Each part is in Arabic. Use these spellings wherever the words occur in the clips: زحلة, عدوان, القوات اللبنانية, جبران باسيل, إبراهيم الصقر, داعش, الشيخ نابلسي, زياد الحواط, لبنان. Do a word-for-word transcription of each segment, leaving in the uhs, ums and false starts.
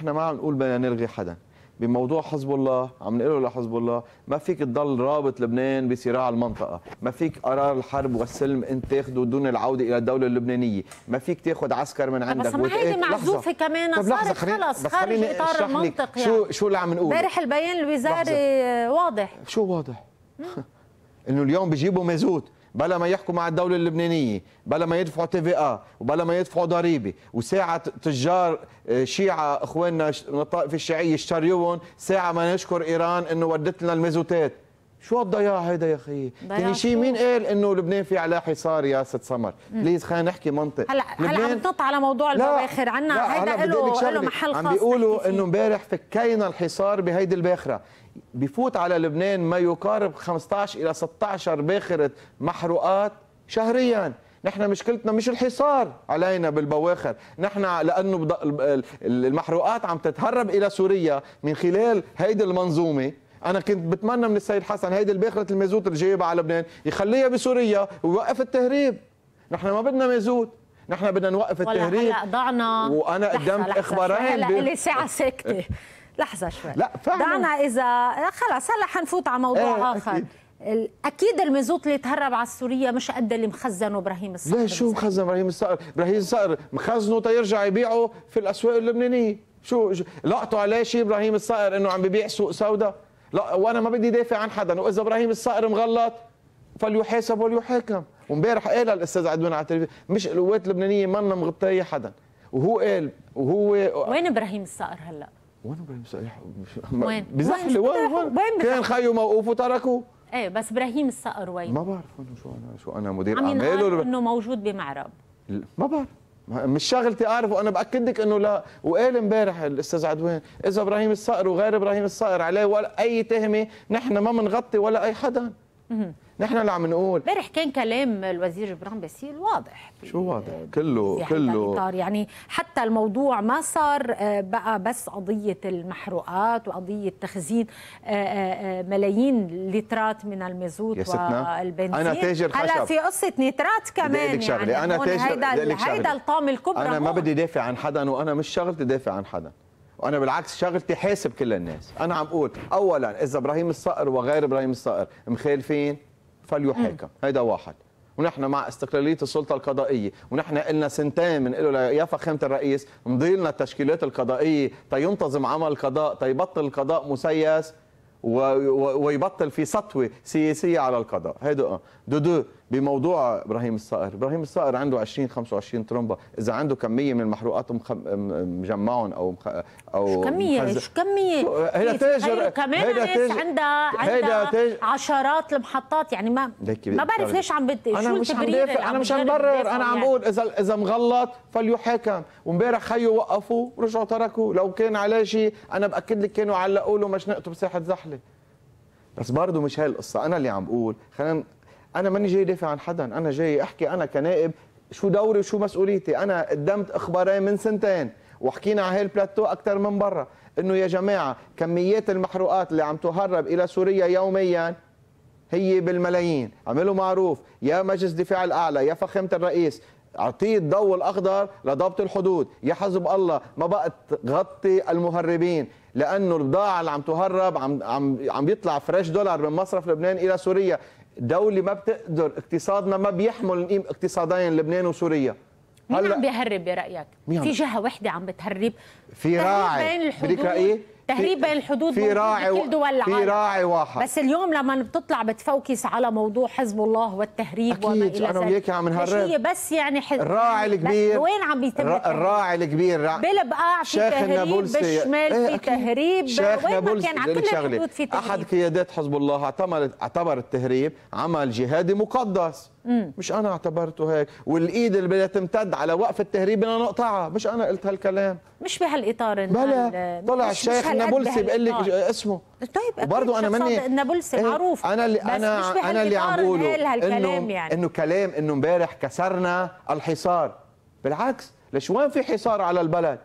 احنا ما عم نقول بدنا نلغي حدا. بموضوع حزب الله عم نقول لحزب الله ما فيك تضل رابط لبنان بصراع المنطقه، ما فيك قرار الحرب والسلم انت تاخده دون العوده الى الدوله اللبنانيه، ما فيك تاخذ عسكر من عندك. بس ما هيدي معزوفه كمان، صارت خلص خارج اطار المنطق. يعني شو شو اللي عم نقول؟ امبارح البيان الوزاري واضح. شو واضح؟ انه اليوم بيجيبوا مازوت بلا ما يحكوا مع الدولة اللبنانية، بلا ما يدفعوا تي في آ، وبلا ما يدفعوا ضريبة، وساعة تجار شيعة إخواننا من الطائفة الشيعية اشتريوهم، ساعة ما نشكر إيران إنه ودت لنا المازوتات. شو الضياع هيدا يا أخي؟ تاني شيء مين قال إنه لبنان في على حصار يا ست سمر؟ بليز خلينا نحكي منطق. هلا هلا عم تنط على موضوع البواخر، عنا هيدا له له محل خاص. عم بيقولوا إنه امبارح فكينا الحصار بهيدي الباخرة. بفوت على لبنان ما يقارب خمسطعش إلى ستطعش باخرة محروقات شهرياً. نحن مشكلتنا مش الحصار علينا بالبواخر، نحن لأنه المحروقات عم تتهرب إلى سوريا من خلال هيدي المنظومة. أنا كنت بتمنى من السيد حسن هيدي الباخرة المازوت اللي جايبها على لبنان يخليها بسوريا ويوقف التهريب. نحن ما بدنا مازوت، نحن بدنا نوقف التهريب. هلا ضعنا. وأنا قدمت إخبارين هلا لي ساعة ساكتة. لحظة شوي. لا فعلا دعنا إذا خلص هلا حنفوت على موضوع ايه آخر. أكيد, أكيد المازوت اللي تهرب على سوريا مش قد اللي مخزنه إبراهيم الصقر. ليه شو مخزن إبراهيم الصقر؟ إبراهيم الصقر مخزنه تيرجع يبيعه في الأسواق اللبنانية. شو لقطوا عليه شيء إبراهيم الصقر إنه عم ببيع سوق سوداء؟ لا، وأنا ما بدي دافع عن حدا، وإذا إبراهيم الصقر مغلط فليحاسب وليحاكم. ومبارح قال الأستاذ عدوان على التلفزيون مش القوات اللبنانية منا مغطية حدا، وهو قال وهو وين إبراهيم الصقر هلا؟ وين ابراهيم الصقر؟ وين؟ بزحله وين وين؟ كان خيو موقوف وتركوه. ايه بس ابراهيم الصقر وين؟ ما بعرف انه شو انا شو انا مدير اعماله انه موجود بمعرب. ما بعرف، مش شغلتي اعرف، وانا باكدك انه لا. وقال امبارح الاستاذ عدوان اذا ابراهيم الصقر وغير ابراهيم الصقر عليه ولا اي تهمه، نحن ما بنغطي ولا اي حدا. نحن اللي عم نقول امبارح كان كلام الوزير جبران باسيل واضح. شو واضح؟ كله كله يعني حتى الموضوع ما صار بقى بس قضيه المحروقات وقضيه تخزين ملايين لترات من المازوت والبنزين. انا تاجر خشب، هلا في قصه نترات كمان. يعني انا تاجر، هيدا الطعم الكبرى. انا ما بدي دافع عن حدا، وانا مش شغلتي دافع عن حدا، وأنا بالعكس شغلتي حاسب كل الناس. أنا عم أقول أولاً إذا إبراهيم الصقر وغير إبراهيم الصقر مخالفين فليحاكم، هيدا واحد. ونحن مع استقلالية السلطة القضائية، ونحن قلنا سنتين من قلوا يا فخامة الرئيس مضي لنا التشكيلات القضائية تينتظم عمل القضاء، تيبطل القضاء مسيس ويبطل في سطوة سياسية على القضاء. هيدا أه دو دو بموضوع إبراهيم الصقر. إبراهيم الصقر عنده عشرين خمسة وعشرين طرمبة. إذا عنده كمية من المحروقات مخم... مجمعهم أو مخ... أو شو كمية؟ مخز... شو كمية؟ هيدا تاجر، كمان هيدا تاجر عندها عندها تاجر... عشرات المحطات. يعني ما ما بعرف ليش عم بد شو التبرير. أنا مش عم برر، أنا عم بقول إذا إذا مغلط فليحاكم. وإمبارح خيو وقفوه ورجعوا تركوه. لو كان عليه شيء أنا بأكد لك كانوا علقوا له مشنقته بساحة زحلة. بس برضه مش هاي القصة. أنا اللي عم بقول خلينا، أنا ماني جاي دافع عن حدا، أنا جاي أحكي أنا كنائب شو دوري وشو مسؤوليتي. أنا قدمت إخبارين من سنتين وحكينا على هالبلاتو أكثر من برا إنه يا جماعة كميات المحروقات اللي عم تهرب إلى سوريا يومياً هي بالملايين. عملوا معروف يا مجلس الدفاع الأعلى يا فخامة الرئيس، أعطيه الضوء الأخضر لضبط الحدود. يا حزب الله ما بقت غطي المهربين، لأنه البضاعة اللي عم تهرب عم عم عم بيطلع فريش دولار من مصرف لبنان إلى سوريا. دولة ما بتقدر، اقتصادنا ما بيحمل اقتصادين لبنان وسوريا. مين هل... عم بيهرب يا رأيك؟ في جهة وحدة عم بتهرب، في راعي بدك رأيي؟ تهريب بين الحدود في راعي بكل دول العالم، في راعي واحد. بس اليوم لما بتطلع بتفوكس على موضوع حزب الله والتهريب وما الى ذلك. اكيد انا وياك عم نهرب، بس يعني حزب الراعي الكبير وين عم بيتم التهريب؟ الراعي الكبير رع... بالبقاع في تهريب، بالشمال ايه في تهريب، وين ما كان على كل الحدود في تهريب. احد قيادات حزب الله اعتبر اعتبر التهريب عمل جهادي مقدس. مم. مش انا اعتبرته هيك، والايد اللي بدها تمتد على وقف التهريب بدنا نقطعها، مش انا قلت هالكلام. مش بهالاطار بلا. طلع الشيخ نابلسي بقول لك اسمه. طيب برضه انا ماني نابلسي معروف. انا اللي انا انا اللي عم بقوله انه يعني. انه كلام انه امبارح كسرنا الحصار، بالعكس. ليش وين في حصار على البلد؟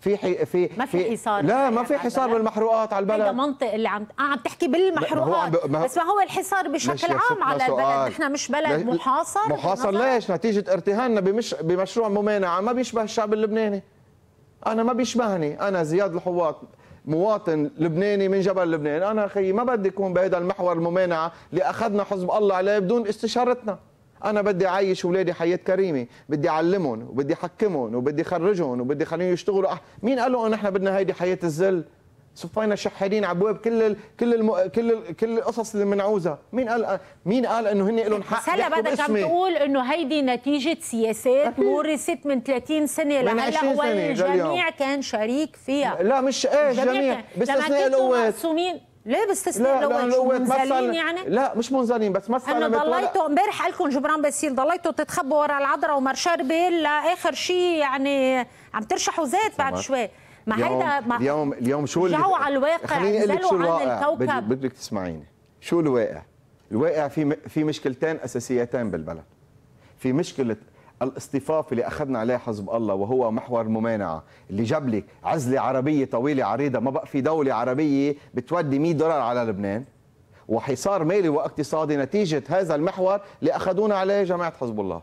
في حي... في ما في حصار، لا ما في حصار بالمحروقات على البلد. هذا منطق اللي عم عم تحكي بالمحروقات. ما ما بس ما هو الحصار بشكل عام على البلد. نحن مش بلد محاصر. محاصر ليش؟ نتيجه ارتهاننا بمش... بمشروع ممانعه ما بيشبه الشعب اللبناني. انا ما بيشبهني، انا زياد الحواط مواطن لبناني من جبل لبنان، انا اخي ما بدي اكون بهذا المحور الممانعه اللي اخذنا حزب الله عليه بدون استشارتنا. انا بدي اعيش اولادي حياه كريمه، بدي اعلمهم وبدي احكمهم وبدي اخرجهم وبدي خليهم يشتغلوا. أح... مين قال له ان احنا بدنا هيدي حياه الذل؟ صفينا شحالين على ابواب كل ال كل ال كل ال كل القصص اللي بنعوزها. مين قال مين قال انه هن لهم حق؟ هلا بدك عم تقول انه هيدي نتيجه سياسات مورثت من ثلاثين سنة لهلا والجميع كان شريك فيها. لا مش ايه الجميع باستثناء القوات ليه باستثناء القوات؟ منزلين يعني؟ لا مش منزلين بس مثلا انا ضليتوا امبارح قال لكم جبران باسيل ضليتوا تتخبوا ورا العذراء ومار شربل لاخر شيء، يعني عم ترشحوا زيت بعد شوي. ما هيدا ما اليوم اليوم شو اللي رجعوا على الواقع؟ خليني اقول لك شو الواقع، بدك بدك تسمعيني. شو الواقع؟ الواقع في في مشكلتين اساسيتين بالبلد. في مشكله الاصطفاف اللي اخذنا عليه حزب الله وهو محور ممانعه، اللي جاب لك عزله عربيه طويله عريضه، ما بقى في دوله عربيه بتودي مية دولار على لبنان، وحصار مالي واقتصادي نتيجه هذا المحور اللي اخذونا عليه جماعه حزب الله،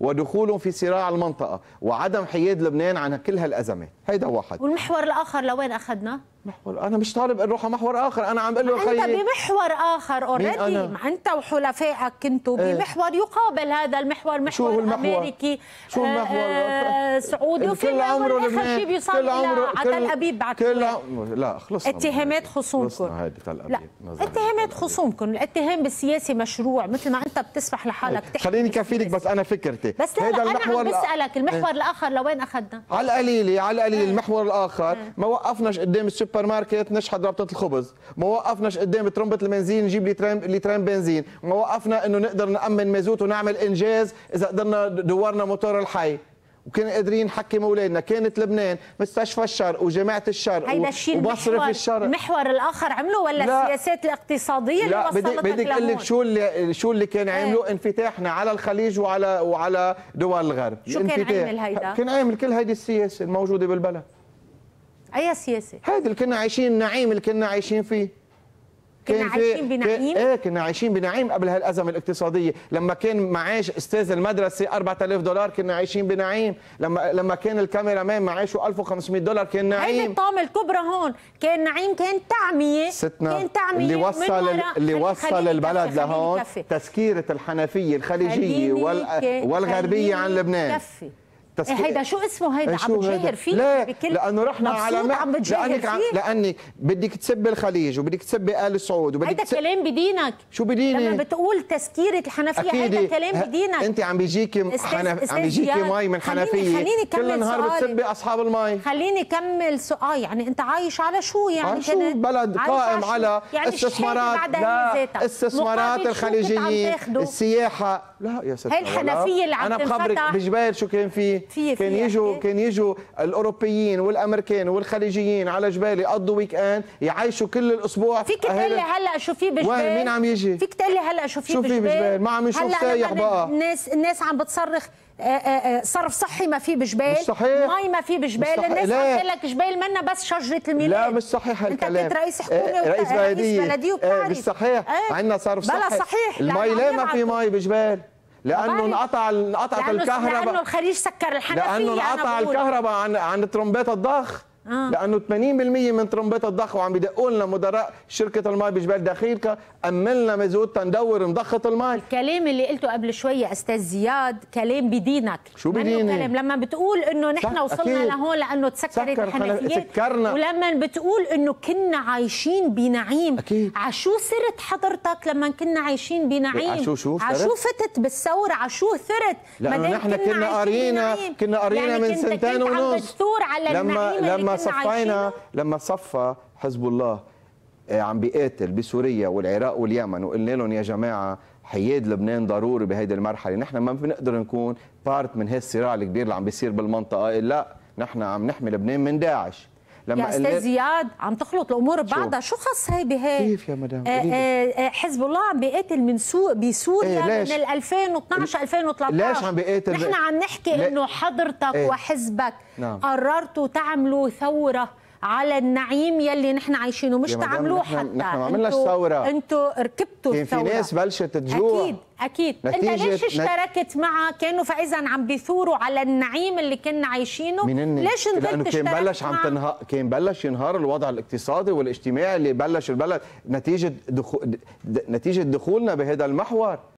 ودخولهم في صراع المنطقة وعدم حياد لبنان عن كل هالأزمة. هيدا واحد. والمحور الآخر لوين أخذنا؟ محور أنا مش طالب نروح على محور آخر، أنا عم بقول له خيي أنت بمحور آخر أوريدي، ما أنت وحلفائك كنتوا بمحور يقابل هذا المحور، محور أمريكي شو المحور؟ آه سعودي، وكل عمره آخر شيء بيوصل على تل أبيب بعد كل عمره. لا خلصنا اتهامات خصومكم، لا اتهامات خصومكم، الاتهام بالسياسة مشروع مثل ما أنت بتسمح لحالك تحكي. خليني كفيلك بس أنا فكرتي بس لا, لا أنا عم بسألك المحور الآخر لوين أخذنا؟ على القليلة على القليلة المحور الآخر ما وقفناش قدام السوبر ماركت نشحد رابطه الخبز، ما وقفناش قدام ترمبه البنزين نجيب لي ترام بنزين، ما وقفنا انه نقدر نامن مازوت ونعمل انجاز اذا قدرنا دورنا موتور الحي، وكنا قادرين نحكم اولادنا، كانت لبنان مستشفى الشرق وجامعه الشرق ومصرف الشرق. المحور الاخر عمله ولا لا. السياسات الاقتصاديه اللي وصلتك لهون؟ لا بدي اقول لك شو اللي شو اللي كان عامله ايه. انفتاحنا على الخليج وعلى وعلى دول الغرب. شو كان عامل هيدا؟ كان عامل كل هيدي السياسه الموجوده بالبلد. اي سياسه؟ هيدي اللي كنا عايشين، النعيم اللي كنا عايشين فيه. كنا عايشين بنعيم؟ ايه كنا عايشين بنعيم قبل هالازمه الاقتصاديه، لما كان معاش استاذ المدرسه أربعة آلاف دولار كنا عايشين بنعيم، لما لما كان الكاميرا مان معاشه ألف وخمسمية دولار كان نعيم. هيدي الطامه الكبرى هون، كان نعيم كان تعميه، ستنا كان تعميه اللي وصل اللي وصل البلد لهون تسكيره الحنفيه الخليجيه والغربيه عن لبنان. كفي تسك... هيدا شو اسمه هيدا عم بتجاهر فيه؟ لا بكل... لأنه رحنا على ما عم لأنك عم... لأنك بدك تسب الخليج وبدك تسب آل سعود وبدك هيدا تسب... كلام بدينك. شو بديني؟ لما بتقول تسكيرة الحنفية هيدا كلام بدينك. أنت عم بيجيكي حنف... عم بيجيكي مي من حنفية، خليني كل نهار بتسبي أصحاب المي. خليني كمل سؤال، يعني أنت عايش على شو يعني؟ شو بلد قائم على يعني استثمارات لا استثمارات الخليجية السياحة. لا يا ستي هي الحنفية اللي عم تنفتح. أنا بخبرك بجبال شو كان فيه فيه كان يجوا كان يجوا الاوروبيين والامريكان والخليجيين على جبالي يقضوا ويك اند، يعيشوا كل الاسبوع. فيك تقول لي هلا شو في بجبال؟ وين مين عم يجي؟ فيك تقول لي هلا شو في بجبال؟ شو في بجبال؟ ما عم نشوف سايح بقى. الناس الناس عم بتصرخ صرف صحي ما في بجبال، مش صحيح. مي ما في بجبال، الناس عم تقول لك جبال منا بس شجره الميلاد. لا مش صحيح هالكلام. انت كنت رئيس حكومه ورئيس بلديه وبتعرف مش صحيح. عندنا صرف صحي بلا صحيح. المي ليه ما في مي بجبال؟ لانه انقطع انقطعت الكهرباء، لانه الخليج سكر الحنفيه، لانه انقطع الكهرباء عن عن ترمبات الضخ. آه. لانه ثمانين بالمية من ترمبات الضخ وعم بيدقوا لنا مدراء شركه المي بجبال دخيلكا املنا مازوت تندور مضخه المي. الكلام اللي قلته قبل شويه استاذ زياد كلام بدينك. شو بديني؟ كلام لما بتقول انه نحن وصلنا أكيد. لهون لانه تسكرت الحنفيات، ولما بتقول انه كنا عايشين بنعيم أكيد. عشو سرت حضرتك لما كنا عايشين بنعيم؟ عشو شو عشو فتت بالثوره؟ عشو ثرت؟ لانه نحن كنا قارينا كنا قارينا من سنتين ونص على لما لما صفينا لما صفى حزب الله عم بيقاتل بسوريا والعراق واليمن وقلنا لهم يا جماعه حياد لبنان ضروري بهيدي المرحله، نحن ما بنقدر نكون بارت من هالصراع الكبير اللي عم بيصير بالمنطقه، لا نحن عم نحمي لبنان من داعش. لما يا استاذ زياد عم تخلط الامور ببعضها، شو خص هي بهي؟ كيف يا مدام؟ حزب الله عم بيقاتل من سوق بسوريا ايه من ألفين واثنعش ألفين وثلاثطعش. ليش عم بيقاتل؟ نحن عم نحكي انه حضرتك ايه وحزبك نعم. قررتوا تعملوا ثوره على النعيم يلي نحن عايشينه، مش تعملوه حتى. نحن ما عملناش ثوره، انتوا ركبتوا كان الثوره. في ناس بلشت تجوع. اكيد اكيد. انت ليش اشتركت معها؟ كانوا فاذا عم بيثوروا على النعيم اللي كنا عايشينه، ليش انت لانه كان بلش عم تنهار، كان بلش ينهار الوضع الاقتصادي والاجتماعي اللي بلش البلد نتيجه دخول نتيجه دخولنا بهذا المحور.